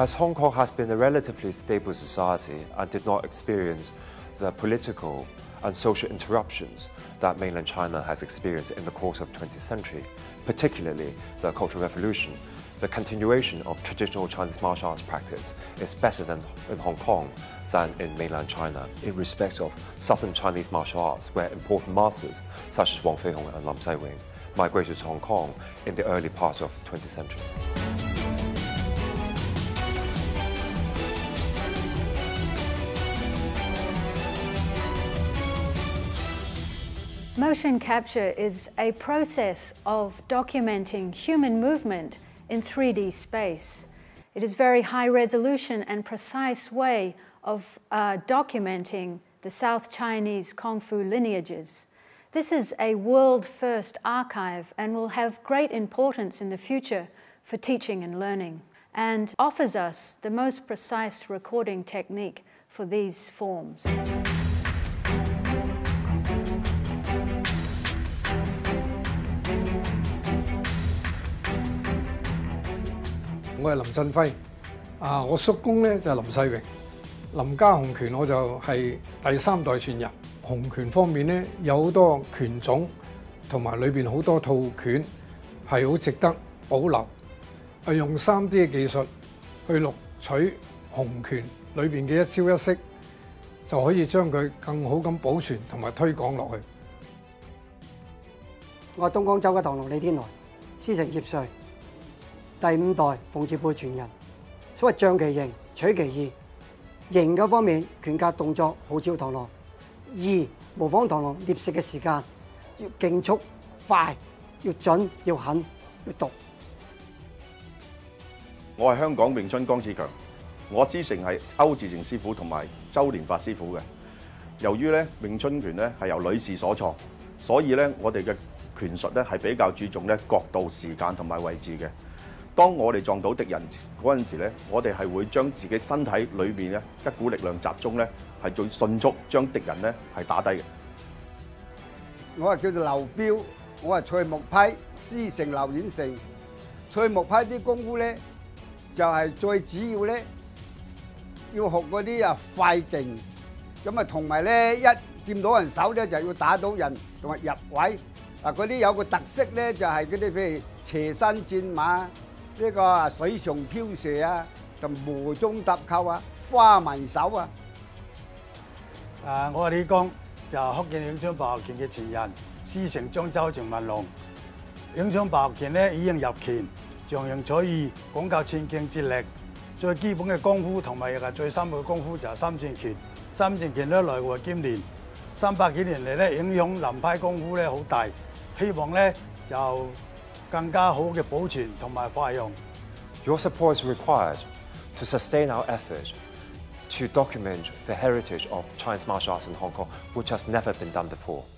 As Hong Kong has been a relatively stable society and did not experience the political and social interruptions that mainland China has experienced in the course of the 20th century, particularly the Cultural Revolution, the continuation of traditional Chinese martial arts practice is better in Hong Kong than in mainland China in respect of southern Chinese martial arts, where important masters such as Wong Fei-Hong and Lam Sai-Wing migrated to Hong Kong in the early part of the 20th century. Motion capture is a process of documenting human movement in 3D space. It is a very high resolution and precise way of documenting the South Chinese Kung Fu lineages. This is a world-first archive and will have great importance in the future for teaching and learning, and offers us the most precise recording technique for these forms.我係林振輝，我叔公咧就係林世榮，林家洪拳我就係第三代傳人。洪拳方面咧有好多拳種，同埋裏邊好多套拳係好值得保留。用 3D 嘅技術去錄取洪拳裏邊嘅一招一式，就可以將佢更好咁保存同埋推廣落去。我係東江州嘅唐龍李天來，師承葉帥。 第五代馮字輩傳人，所謂仗其形，取其意。形嗰方面，拳架動作好似螳螂；意模仿螳螂獵食嘅時間，要勁速快，要準，要狠，要毒。我係香港詠春江志強，我師承係歐志成師傅同埋周連發師傅嘅。由於咧詠春拳咧係由女士所創，所以咧我哋嘅拳術咧係比較注重咧角度、時間同埋位置嘅。 當我哋撞到敵人嗰陣時咧，我哋係會將自己身體裏面咧一股力量集中咧，係最迅速將敵人咧係打低嘅。我係叫做劉彪，我係蔡木批師承劉遠成。蔡木批啲功夫咧，就係最主要咧要學嗰啲快勁，咁同埋咧一佔到人手咧就要打到人同埋入位。嗱嗰啲有個特色咧就係嗰啲譬如斜身戰馬。 呢個水上漂射啊，同無中搭扣啊，花紋手啊！我係李剛，就係福建詠春白鶴拳嘅前人，師承漳州程文龍。詠春白鶴拳咧以形入拳，強形取義，講究寸勁節力。最基本嘅功夫同埋最深嘅功夫就係三寸拳。三寸拳咧來回兼練，300幾年嚟咧影響南派功夫咧好大，希望咧就。 Your support is required to sustain our effort to document the heritage of Chinese martial arts in Hong Kong, which has never been done before.